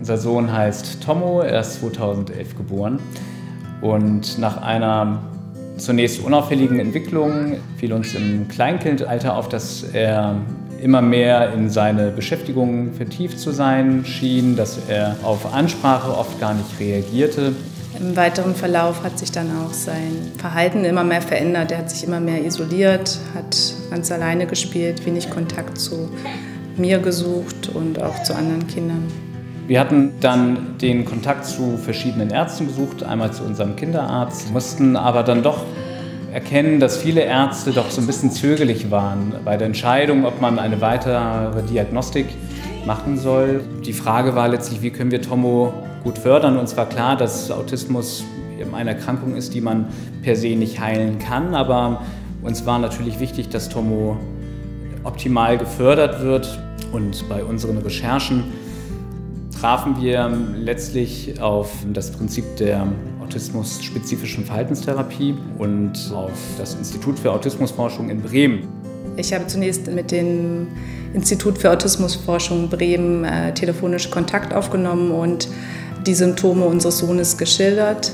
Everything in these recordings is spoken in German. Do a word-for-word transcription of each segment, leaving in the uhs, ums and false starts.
Unser Sohn heißt Tommo, er ist zweitausendelf geboren und nach einer zunächst unauffälligen Entwicklung fiel uns im Kleinkindalter auf, dass er immer mehr in seine Beschäftigung vertieft zu sein schien, dass er auf Ansprache oft gar nicht reagierte. Im weiteren Verlauf hat sich dann auch sein Verhalten immer mehr verändert. Er hat sich immer mehr isoliert, hat ganz alleine gespielt, wenig Kontakt zu mir gesucht und auch zu anderen Kindern. Wir hatten dann den Kontakt zu verschiedenen Ärzten gesucht, einmal zu unserem Kinderarzt, mussten aber dann doch erkennen, dass viele Ärzte doch so ein bisschen zögerlich waren bei der Entscheidung, ob man eine weitere Diagnostik machen soll. Die Frage war letztlich, wie können wir Tommo gut fördern? Uns war klar, dass Autismus eben eine Erkrankung ist, die man per se nicht heilen kann, aber uns war natürlich wichtig, dass Tommo optimal gefördert wird, und bei unseren Recherchen trafen wir letztlich auf das Prinzip der autismusspezifischen Verhaltenstherapie und auf das Institut für Autismusforschung in Bremen. Ich habe zunächst mit dem Institut für Autismusforschung Bremen äh, telefonisch Kontakt aufgenommen und die Symptome unseres Sohnes geschildert.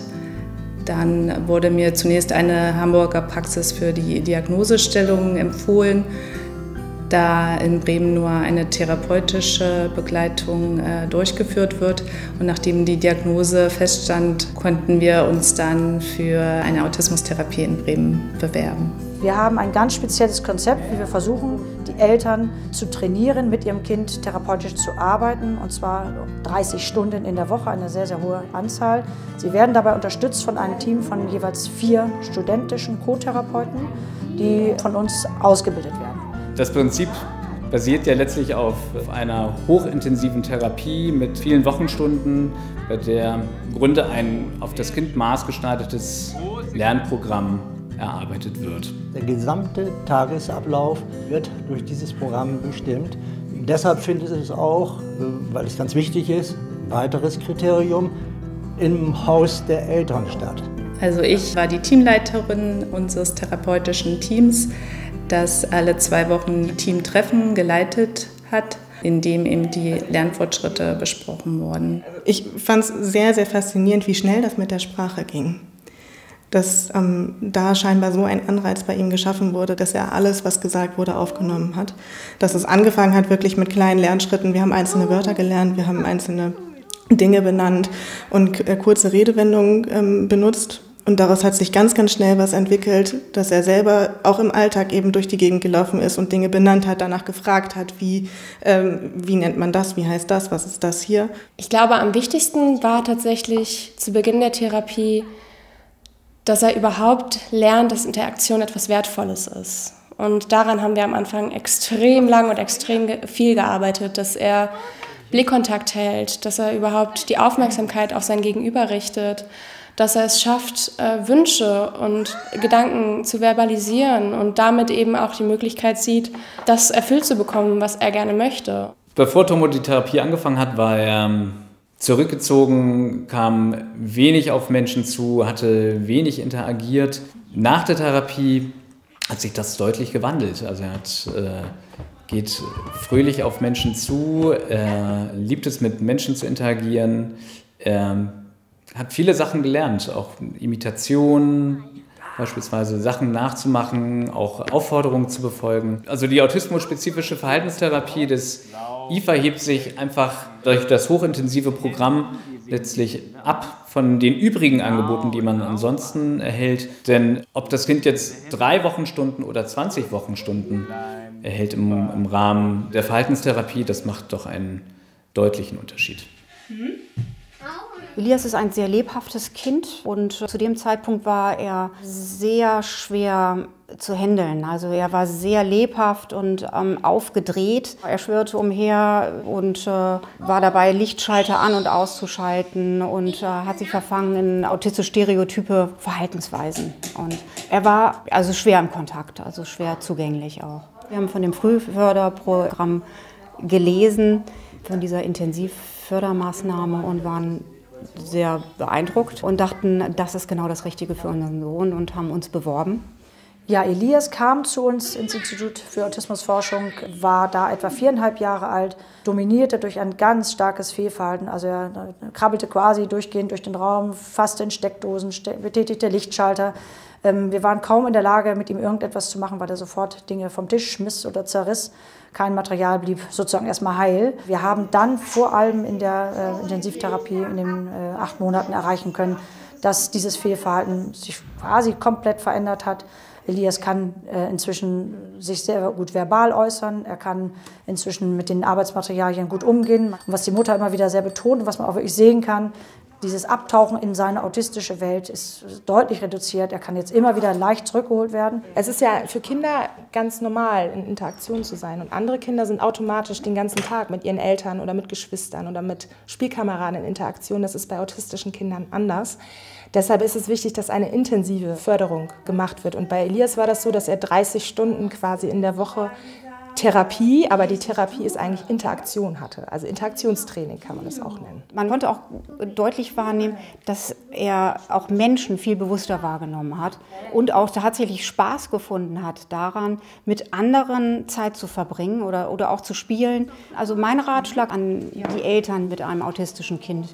Dann wurde mir zunächst eine Hamburger Praxis für die Diagnosestellung empfohlen, da in Bremen nur eine therapeutische Begleitung äh, durchgeführt wird. Und nachdem die Diagnose feststand, konnten wir uns dann für eine Autismustherapie in Bremen bewerben. Wir haben ein ganz spezielles Konzept, wie wir versuchen, die Eltern zu trainieren, mit ihrem Kind therapeutisch zu arbeiten, und zwar dreißig Stunden in der Woche, eine sehr, sehr hohe Anzahl. Sie werden dabei unterstützt von einem Team von jeweils vier studentischen Co-Therapeuten, die von uns ausgebildet werden. Das Prinzip basiert ja letztlich auf einer hochintensiven Therapie mit vielen Wochenstunden, bei der im Grunde ein auf das Kind maßgeschneidertes Lernprogramm erarbeitet wird. Der gesamte Tagesablauf wird durch dieses Programm bestimmt. Deshalb finde ich es auch, weil es ganz wichtig ist, ein weiteres Kriterium, im Haus der Eltern statt. Also ich war die Teamleiterin unseres therapeutischen Teams, das alle zwei Wochen Teamtreffen geleitet hat, in dem eben die Lernfortschritte besprochen wurden. Ich fand es sehr, sehr faszinierend, wie schnell das mit der Sprache ging. Dass ähm, da scheinbar so ein Anreiz bei ihm geschaffen wurde, dass er alles, was gesagt wurde, aufgenommen hat. Dass es angefangen hat wirklich mit kleinen Lernschritten. Wir haben einzelne Wörter gelernt, wir haben einzelne Dinge benannt und kurze Redewendungen ähm, benutzt. Und daraus hat sich ganz, ganz schnell was entwickelt, dass er selber auch im Alltag eben durch die Gegend gelaufen ist und Dinge benannt hat, danach gefragt hat, wie, ähm, wie nennt man das, wie heißt das, was ist das hier? Ich glaube, am wichtigsten war tatsächlich zu Beginn der Therapie, dass er überhaupt lernt, dass Interaktion etwas Wertvolles ist. Und daran haben wir am Anfang extrem lang und extrem viel gearbeitet, dass er Blickkontakt hält, dass er überhaupt die Aufmerksamkeit auf sein Gegenüber richtet, dass er es schafft, Wünsche und Gedanken zu verbalisieren und damit eben auch die Möglichkeit sieht, das erfüllt zu bekommen, was er gerne möchte. Bevor Tommo die Therapie angefangen hat, war er zurückgezogen, kam wenig auf Menschen zu, hatte wenig interagiert. Nach der Therapie hat sich das deutlich gewandelt. Also er hat, äh, geht fröhlich auf Menschen zu, er liebt es, mit Menschen zu interagieren. Er hat viele Sachen gelernt, auch Imitationen, beispielsweise Sachen nachzumachen, auch Aufforderungen zu befolgen. Also die autismusspezifische Verhaltenstherapie des I F A hebt sich einfach durch das hochintensive Programm letztlich ab von den übrigen Angeboten, die man ansonsten erhält. Denn ob das Kind jetzt drei Wochenstunden oder zwanzig Wochenstunden erhält im, im Rahmen der Verhaltenstherapie, das macht doch einen deutlichen Unterschied. Elias ist ein sehr lebhaftes Kind und zu dem Zeitpunkt war er sehr schwer zu handeln. Also er war sehr lebhaft und ähm, aufgedreht. Er schwirrte umher und äh, war dabei, Lichtschalter an- und auszuschalten und äh, hat sich verfangen in autistisch stereotype Verhaltensweisen. Und er war also schwer im Kontakt, also schwer zugänglich auch. Wir haben von dem Frühförderprogramm gelesen, von dieser Intensivfördermaßnahme, und waren sehr beeindruckt und dachten, das ist genau das Richtige für unseren Sohn, und haben uns beworben. Ja, Elias kam zu uns ins Institut für Autismusforschung, war da etwa viereinhalb Jahre alt, dominierte durch ein ganz starkes Fehlverhalten. Also er krabbelte quasi durchgehend durch den Raum, fasste in Steckdosen, betätigte Lichtschalter. Wir waren kaum in der Lage, mit ihm irgendetwas zu machen, weil er sofort Dinge vom Tisch schmiss oder zerriss. Kein Material blieb sozusagen erstmal heil. Wir haben dann vor allem in der Intensivtherapie in den acht Monaten erreichen können, dass dieses Fehlverhalten sich quasi komplett verändert hat. Elias kann äh, inzwischen sich sehr gut verbal äußern, er kann inzwischen mit den Arbeitsmaterialien gut umgehen. Und was die Mutter immer wieder sehr betont und was man auch wirklich sehen kann, dieses Abtauchen in seine autistische Welt ist deutlich reduziert. Er kann jetzt immer wieder leicht zurückgeholt werden. Es ist ja für Kinder ganz normal, in Interaktion zu sein. Und andere Kinder sind automatisch den ganzen Tag mit ihren Eltern oder mit Geschwistern oder mit Spielkameraden in Interaktion. Das ist bei autistischen Kindern anders. Deshalb ist es wichtig, dass eine intensive Förderung gemacht wird. Und bei Elias war das so, dass er dreißig Stunden quasi in der Woche Therapie, aber die Therapie ist eigentlich Interaktion hatte. Also Interaktionstraining kann man das auch nennen. Man konnte auch deutlich wahrnehmen, dass er auch Menschen viel bewusster wahrgenommen hat und auch tatsächlich Spaß gefunden hat daran, mit anderen Zeit zu verbringen oder, oder auch zu spielen. Also mein Ratschlag an die Eltern mit einem autistischen Kind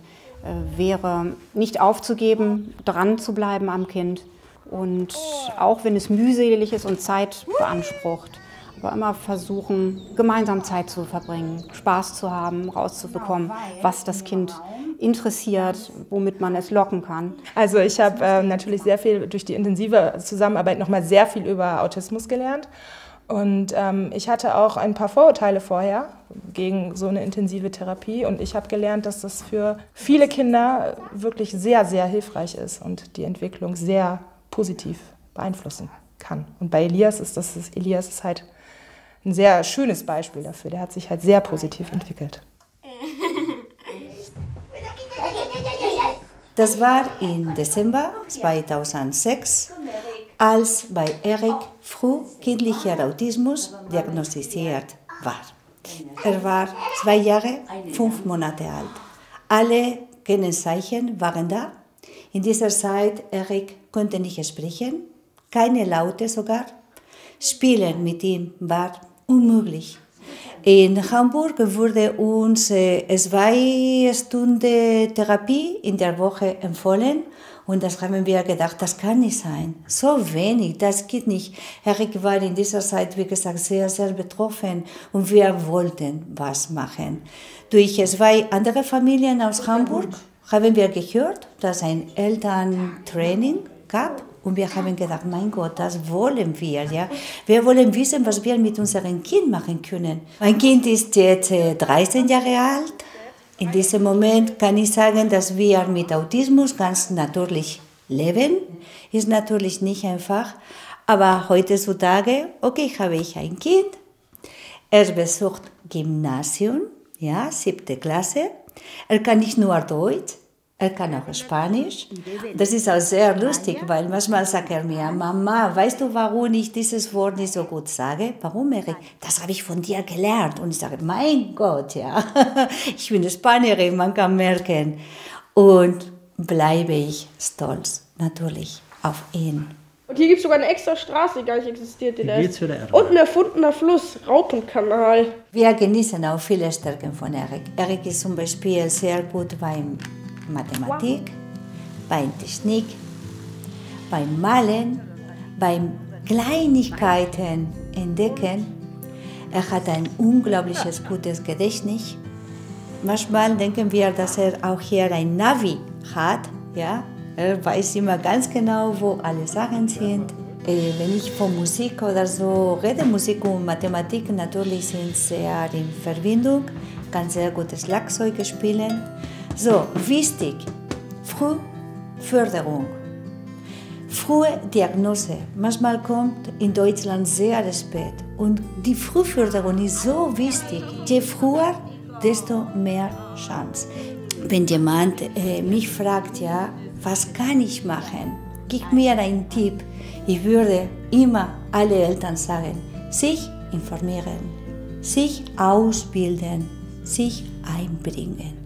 äh, wäre, nicht aufzugeben, dran zu bleiben am Kind und auch wenn es mühselig ist und Zeit beansprucht, aber immer versuchen, gemeinsam Zeit zu verbringen, Spaß zu haben, rauszubekommen, was das Kind interessiert, womit man es locken kann. Also ich habe äh, natürlich sehr viel durch die intensive Zusammenarbeit nochmal sehr viel über Autismus gelernt. Und ähm, ich hatte auch ein paar Vorurteile vorher gegen so eine intensive Therapie. Und ich habe gelernt, dass das für viele Kinder wirklich sehr, sehr hilfreich ist und die Entwicklung sehr positiv beeinflussen kann. Und bei Elias ist das, Elias ist halt ein sehr schönes Beispiel dafür. Der hat sich halt sehr positiv entwickelt. Das war im Dezember zweitausendsechs, als bei Erik frühkindlicher Autismus diagnostiziert war. Er war zwei Jahre, fünf Monate alt. Alle Kennzeichen waren da. In dieser Zeit Erik konnte nicht sprechen, keine Laute sogar. Spielen mit ihm war unmöglich. In Hamburg wurde uns zwei Stunden Therapie in der Woche empfohlen und das haben wir gedacht, das kann nicht sein. So wenig, das geht nicht. Erik war in dieser Zeit, wie gesagt, sehr, sehr betroffen und wir wollten was machen. Durch zwei andere Familien aus Hamburg haben wir gehört, dass ein Elterntraining gab. Und wir haben gedacht, mein Gott, das wollen wir. Ja? Wir wollen wissen, was wir mit unserem Kind machen können. Mein Kind ist jetzt dreizehn Jahre alt. In diesem Moment kann ich sagen, dass wir mit Autismus ganz natürlich leben. Ist natürlich nicht einfach. Aber heutzutage, okay, habe ich ein Kind. Er besucht Gymnasium, ja, siebte Klasse. Er kann nicht nur Deutsch. Er kann auch Spanisch. Das ist auch sehr lustig, weil manchmal sagt er mir, Mama, weißt du, warum ich dieses Wort nicht so gut sage? Warum, Erik? Das habe ich von dir gelernt. Und ich sage, mein Gott, ja, ich bin Spanierin, man kann merken. Und bleibe ich stolz, natürlich, auf ihn. Und hier gibt es sogar eine extra Straße, die gar nicht existiert. Die da ist. Und ein erfundener Fluss, Raupenkanal. Wir genießen auch viele Stärken von Erik. Erik ist zum Beispiel sehr gut beim Mathematik, wow. Beim Technik, beim Malen, beim Kleinigkeiten entdecken. Er hat ein unglaubliches gutes Gedächtnis. Manchmal denken wir, dass er auch hier ein Navi hat. Ja? Er weiß immer ganz genau, wo alle Sachen sind. Äh, wenn ich von Musik oder so rede, Musik und Mathematik natürlich sind sehr in Verbindung. Kann sehr gutes Schlagzeug spielen. So, wichtig, frühe Förderung, frühe Diagnose. Manchmal kommt in Deutschland sehr spät und die Frühförderung ist so wichtig. Je früher, desto mehr Chance. Wenn jemand äh, mich fragt, ja, was kann ich machen? Gib mir einen Tipp. Ich würde immer alle Eltern sagen, sich informieren, sich ausbilden, sich einbringen.